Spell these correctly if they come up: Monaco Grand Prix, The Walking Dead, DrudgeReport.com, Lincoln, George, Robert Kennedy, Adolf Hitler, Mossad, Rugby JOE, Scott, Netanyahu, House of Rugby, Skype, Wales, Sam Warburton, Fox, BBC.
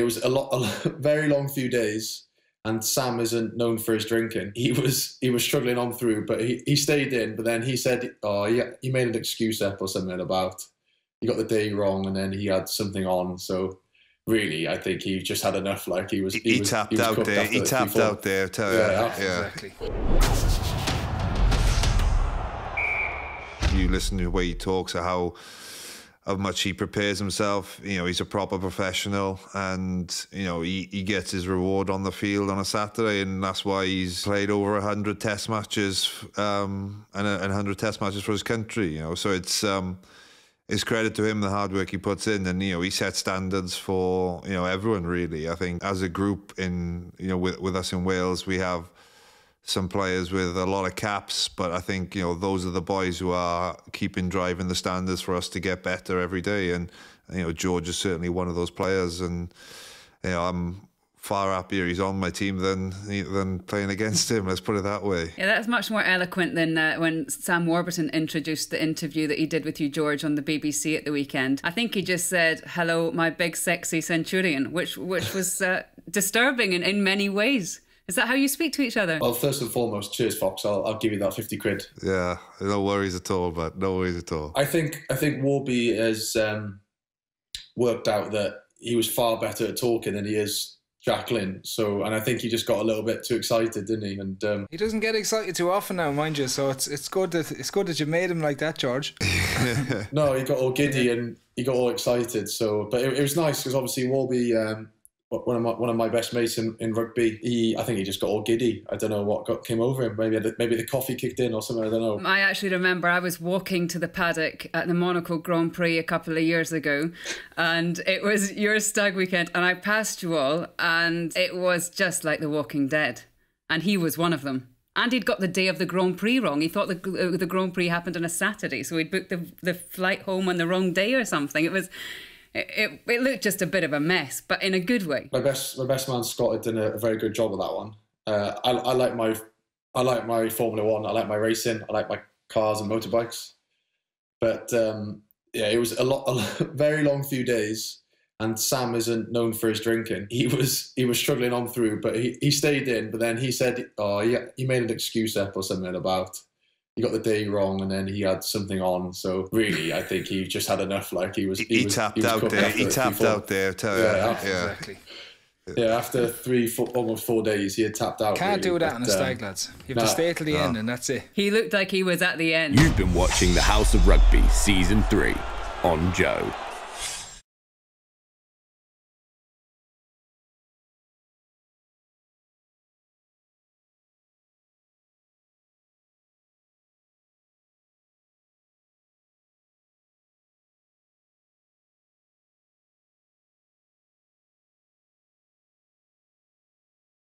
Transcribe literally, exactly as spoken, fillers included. It was a lot, a lot, very long few days, and Sam isn't known for his drinking. He was he was struggling on through, but he, he stayed in. But then he said, oh, yeah, he made an excuse up or something about he got the day wrong, and then he had something on. So really, I think he just had enough. Like he was, he, he, he was, tapped he was out there. He tapped before. out there. I tell you, yeah, yeah. Exactly. You listen to the way he talks, or how. How much he prepares himself, you know, he's a proper professional, and you know he, he gets his reward on the field on a Saturday, and that's why he's played over a hundred Test matches, um, and a hundred Test matches for his country. You know, so it's um, it's credit to him the hard work he puts in, and you know he sets standards for you know everyone really. I think as a group in you know with with us in Wales, we have some players with a lot of caps, but I think you know those are the boys who are keeping driving the standards for us to get better every day. And you know George is certainly one of those players, and you know I'm far happier he's on my team than than playing against him. Let's put it that way. Yeah, that's much more eloquent than uh, when Sam Warburton introduced the interview that he did with you, George, on the B B C at the weekend. I think he just said, "Hello, my big sexy centurion," which which was uh, disturbing in in many ways. Is that how you speak to each other? Well, first and foremost, cheers, Fox. I'll, I'll give you that fifty quid. Yeah, no worries at all, but no worries at all. I think I think Warby has um, worked out that he was far better at talking than he is Jacqueline. So, and I think he just got a little bit too excited, didn't he? And um, he doesn't get excited too often now, mind you. So it's it's good that it's good that you made him like that, George. No, he got all giddy and he got all excited. So, but it, it was nice because obviously Warby. Um, One of my one of my best mates in, in rugby, he I think he just got all giddy. I don't know what got came over him. Maybe the, maybe the coffee kicked in or something. I don't know. I actually remember I was walking to the paddock at the Monaco Grand Prix a couple of years ago, and it was your stag weekend, and I passed you all, and it was just like The Walking Dead, and he was one of them. And he'd got the day of the Grand Prix wrong. He thought the uh, the Grand Prix happened on a Saturday, so he'd booked the the flight home on the wrong day or something. It was. It, it, it looked just a bit of a mess, but in a good way. My best, my best man Scott had done a, a very good job of that one. Uh, I, I like my, I like my Formula One. I like my racing. I like my cars and motorbikes. But um, yeah, it was a lot, a lot, very long few days. And Sam isn't known for his drinking. He was, he was struggling on through, but he, he stayed in. But then he said, oh, yeah, he made an excuse up or something about. He got the day wrong, and then he had something on. So really, I think he just had enough. Like he was, he, he, he was, tapped he was out there. He tapped before. out there. Tell yeah, you. After, yeah, exactly. Yeah, after three, four, almost four days, he had tapped out. Can't really, do that but, on a stag, lads. You have nah, to stay till the nah. end, and that's it. He looked like he was at the end. You've been watching the House of Rugby season three on Joe.